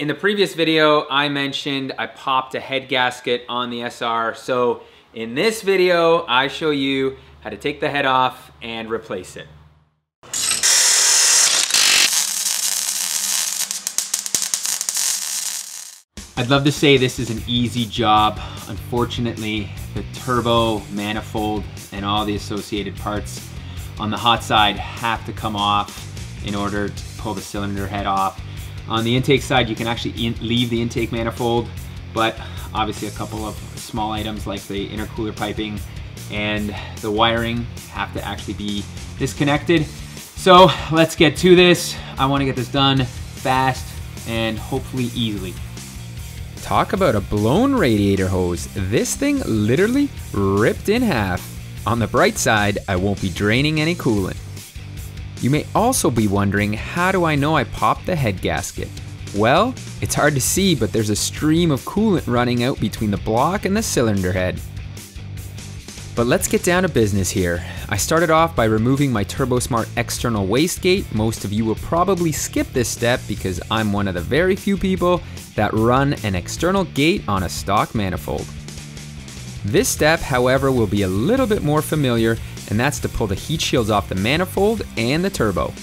In the previous video, I mentioned I popped a head gasket on the SR. So in this video, I show you how to take the head off and replace it. I'd love to say this is an easy job. Unfortunately, the turbo, manifold, and all the associated parts on the hot side have to come off in order to pull the cylinder head off. On the intake side, you can actually leave the intake manifold, but obviously a couple of small items like the intercooler piping and the wiring have to actually be disconnected. So let's get to this. I want to get this done fast and hopefully easily. Talk about a blown radiator hose. This thing literally ripped in half. On the bright side, I won't be draining any coolant. You may also be wondering, how do I know I popped the head gasket? Well, it's hard to see, but there's a stream of coolant running out between the block and the cylinder head. But let's get down to business here. I started off by removing my TurboSmart external wastegate. Most of you will probably skip this step because I'm one of the very few people that run an external gate on a stock manifold. This step, however, will be a little bit more familiar, and that's to pull the heat shields off the manifold and the turbo.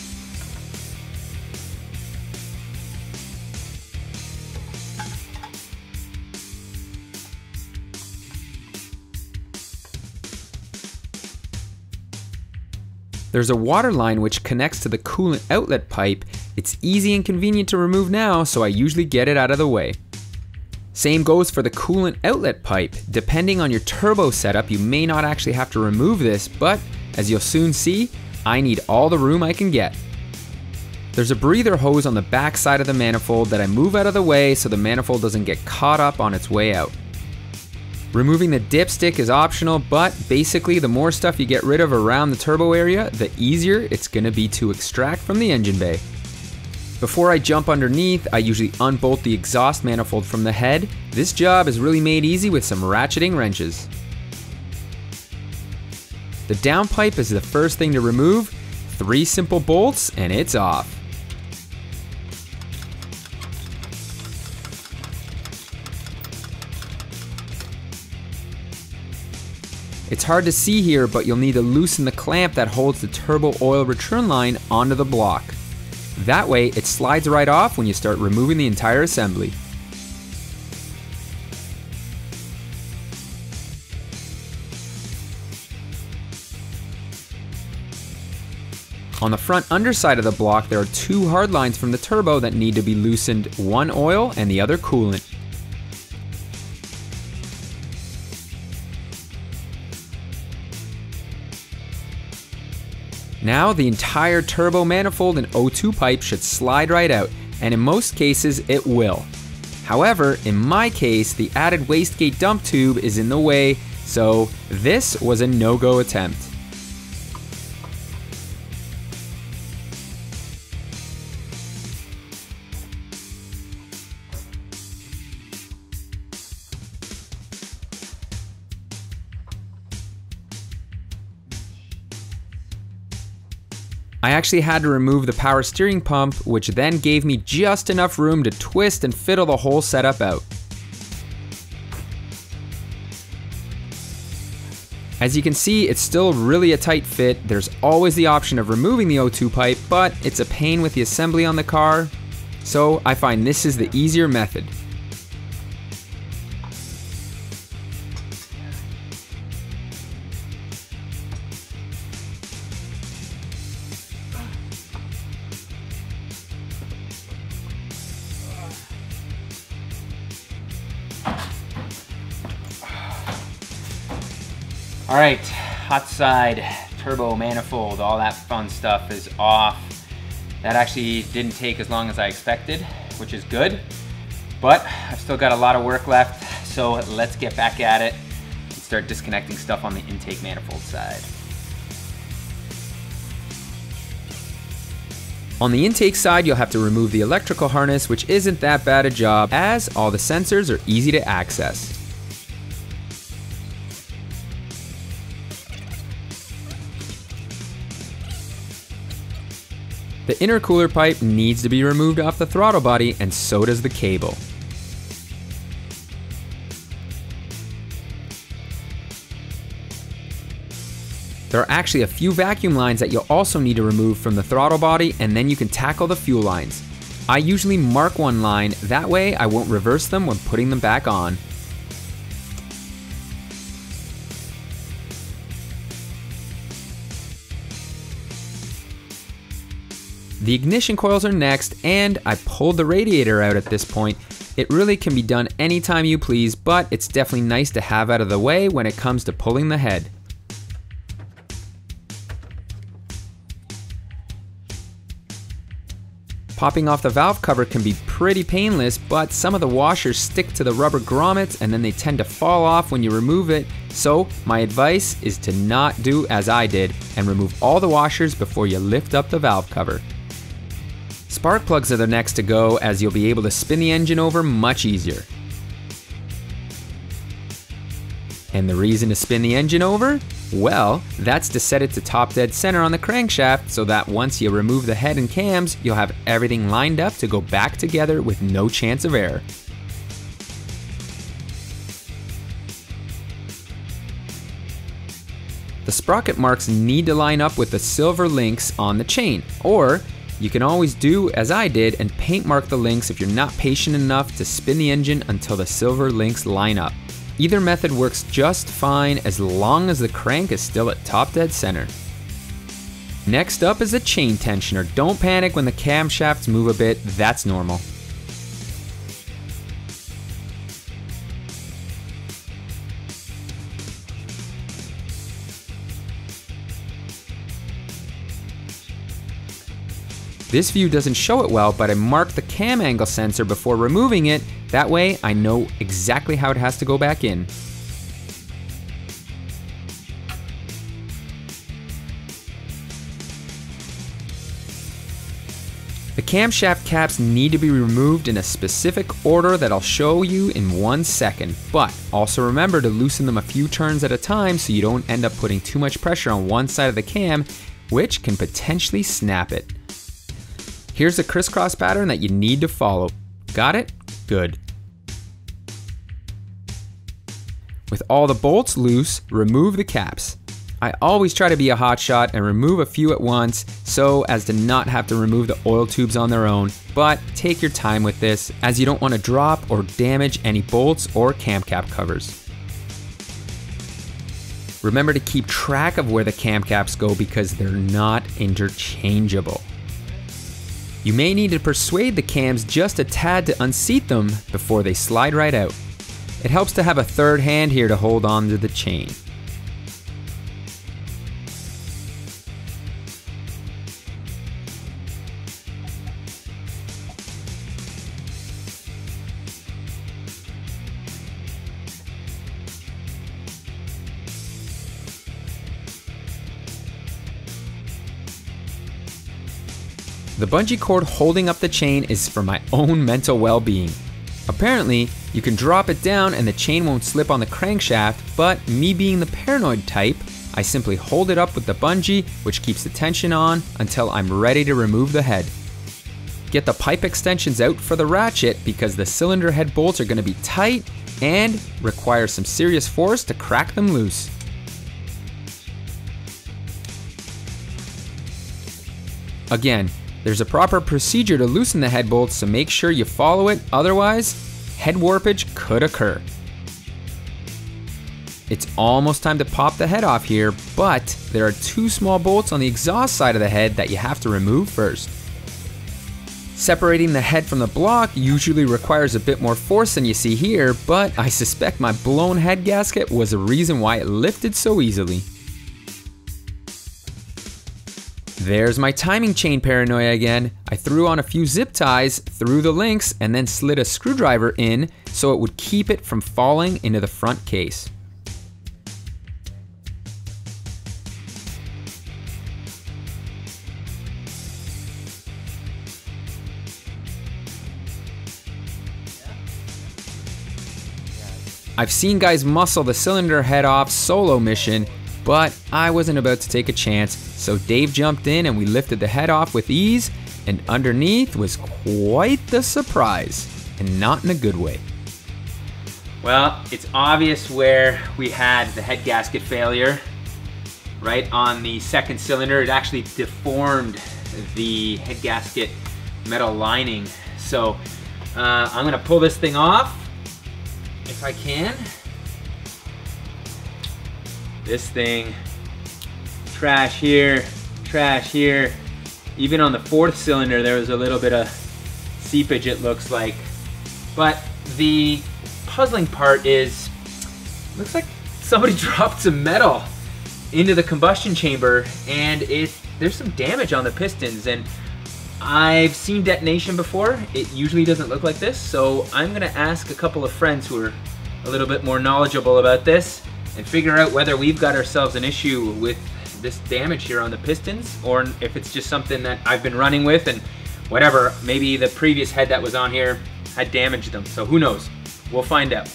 There's a water line which connects to the coolant outlet pipe. It's easy and convenient to remove now, so I usually get it out of the way. Same goes for the coolant outlet pipe. Depending on your turbo setup, you may not actually have to remove this, but as you'll soon see, I need all the room I can get. There's a breather hose on the back side of the manifold that I move out of the way so the manifold doesn't get caught up on its way out. Removing the dipstick is optional, but basically the more stuff you get rid of around the turbo area, the easier it's gonna be to extract from the engine bay. Before I jump underneath, I usually unbolt the exhaust manifold from the head. This job is really made easy with some ratcheting wrenches. The downpipe is the first thing to remove. 3 simple bolts and it's off. It's hard to see here, but you'll need to loosen the clamp that holds the turbo oil return line onto the block. That way, it slides right off when you start removing the entire assembly. On the front underside of the block, there are 2 hard lines from the turbo that need to be loosened, one oil and the other coolant. Now the entire turbo manifold and O2 pipe should slide right out, and in most cases it will. However, in my case, the added wastegate dump tube is in the way, so this was a no-go attempt. I actually had to remove the power steering pump, which then gave me just enough room to twist and fiddle the whole setup out. As you can see, it's still really a tight fit. There's always the option of removing the O2 pipe, but it's a pain with the assembly on the car, so I find this is the easier method. All right, hot side, turbo manifold, all that fun stuff is off. That actually didn't take as long as I expected, which is good, but I've still got a lot of work left, so let's get back at it and start disconnecting stuff on the intake manifold side. On the intake side, you'll have to remove the electrical harness, which isn't that bad a job, as all the sensors are easy to access. The intercooler pipe needs to be removed off the throttle body, and so does the cable. There are actually a few vacuum lines that you'll also need to remove from the throttle body, and then you can tackle the fuel lines. I usually mark one line, that way I won't reverse them when putting them back on. The ignition coils are next, and I pulled the radiator out at this point. It really can be done anytime you please, but it's definitely nice to have out of the way when it comes to pulling the head. Popping off the valve cover can be pretty painless, but some of the washers stick to the rubber grommets and then they tend to fall off when you remove it. So my advice is to not do as I did and remove all the washers before you lift up the valve cover. Spark plugs are the next to go, as you'll be able to spin the engine over much easier. And the reason to spin the engine over? Well, that's to set it to top dead center on the crankshaft so that once you remove the head and cams, you'll have everything lined up to go back together with no chance of error. The sprocket marks need to line up with the silver links on the chain, or you can always do as I did and paint mark the links if you're not patient enough to spin the engine until the silver links line up. Either method works just fine as long as the crank is still at top dead center. Next up is a chain tensioner. Don't panic when the camshafts move a bit, that's normal. This view doesn't show it well, but I marked the cam angle sensor before removing it. That way I know exactly how it has to go back in. The camshaft caps need to be removed in a specific order that I'll show you in 1 second, but also remember to loosen them a few turns at a time so you don't end up putting too much pressure on one side of the cam, which can potentially snap it. Here's a crisscross pattern that you need to follow. Got it? Good. With all the bolts loose, remove the caps. I always try to be a hotshot and remove a few at once so as to not have to remove the oil tubes on their own, but take your time with this as you don't want to drop or damage any bolts or cam cap covers. Remember to keep track of where the cam caps go because they're not interchangeable. You may need to persuade the cams just a tad to unseat them before they slide right out. It helps to have a third hand here to hold on to the chain. The bungee cord holding up the chain is for my own mental well-being. Apparently, you can drop it down and the chain won't slip on the crankshaft, but me being the paranoid type, I simply hold it up with the bungee, which keeps the tension on until I'm ready to remove the head. Get the pipe extensions out for the ratchet because the cylinder head bolts are going to be tight and require some serious force to crack them loose. Again, there's a proper procedure to loosen the head bolts, so make sure you follow it, otherwise head warpage could occur. It's almost time to pop the head off here, but there are two small bolts on the exhaust side of the head that you have to remove first. Separating the head from the block usually requires a bit more force than you see here, but I suspect my blown head gasket was the reason why it lifted so easily. There's my timing chain paranoia again. I threw on a few zip ties through the links and then slid a screwdriver in so it would keep it from falling into the front case. I've seen guys muscle the cylinder head off solo mission, but I wasn't about to take a chance. So Dave jumped in and we lifted the head off with ease, and underneath was quite the surprise, and not in a good way. Well, it's obvious where we had the head gasket failure, right on the second cylinder. It actually deformed the head gasket metal lining. So I'm gonna pull this thing off if I can. This thing, trash here, trash here. Even on the fourth cylinder, there was a little bit of seepage, it looks like. But the puzzling part is, looks like somebody dropped some metal into the combustion chamber, and there's some damage on the pistons, and I've seen detonation before. It usually doesn't look like this, so I'm gonna ask a couple of friends who are a little bit more knowledgeable about this and figure out whether we've got ourselves an issue with this damage here on the pistons, or if it's just something that I've been running with and whatever. Maybe the previous head that was on here had damaged them, so who knows? We'll find out.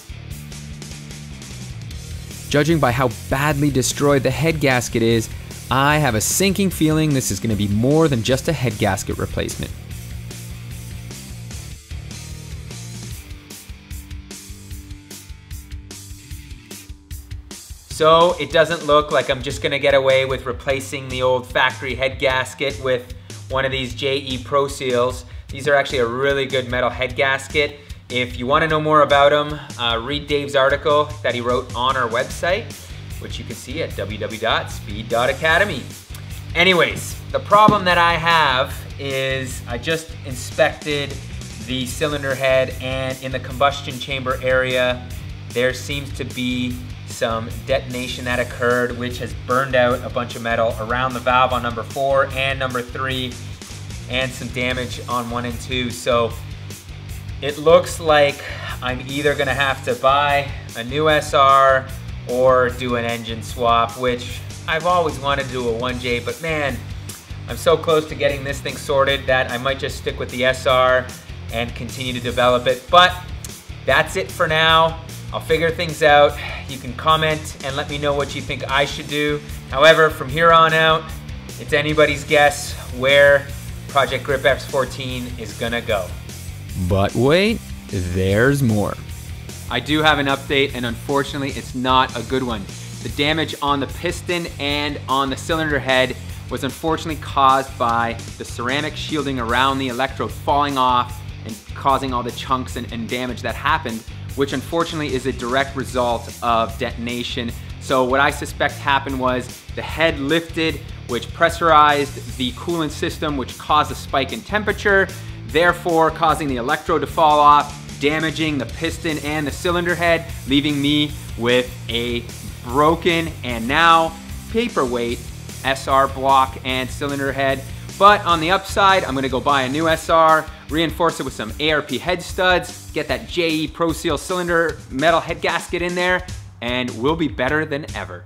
Judging by how badly destroyed the head gasket is, I have a sinking feeling this is going to be more than just a head gasket replacement. So it doesn't look like I'm just going to get away with replacing the old factory head gasket with one of these JE Pro Seals. These are actually a really good metal head gasket. If you want to know more about them, read Dave's article that he wrote on our website, which you can see at www.speed.academy. Anyways, the problem that I have is I just inspected the cylinder head, and in the combustion chamber area, there seems to be some detonation that occurred, which has burned out a bunch of metal around the valve on number 4 and number 3, and some damage on 1 and 2. So it looks like I'm either gonna have to buy a new SR or do an engine swap, which I've always wanted to do a 1J, but man, I'm so close to getting this thing sorted that I might just stick with the SR and continue to develop it. But that's it for now. I'll figure things out. You can comment and let me know what you think I should do. However, from here on out, it's anybody's guess where Project Grip S14 is gonna go. But wait, there's more. I do have an update, and unfortunately it's not a good one. The damage on the piston and on the cylinder head was unfortunately caused by the ceramic shielding around the electrode falling off and causing all the chunks and damage that happened, which unfortunately is a direct result of detonation. So what I suspect happened was the head lifted, which pressurized the coolant system, which caused a spike in temperature, therefore causing the electrode to fall off, damaging the piston and the cylinder head, leaving me with a broken and now paperweight SR block and cylinder head. But on the upside, I'm gonna go buy a new SR, reinforce it with some ARP head studs, get that JE Pro Seal cylinder metal head gasket in there, and we'll be better than ever.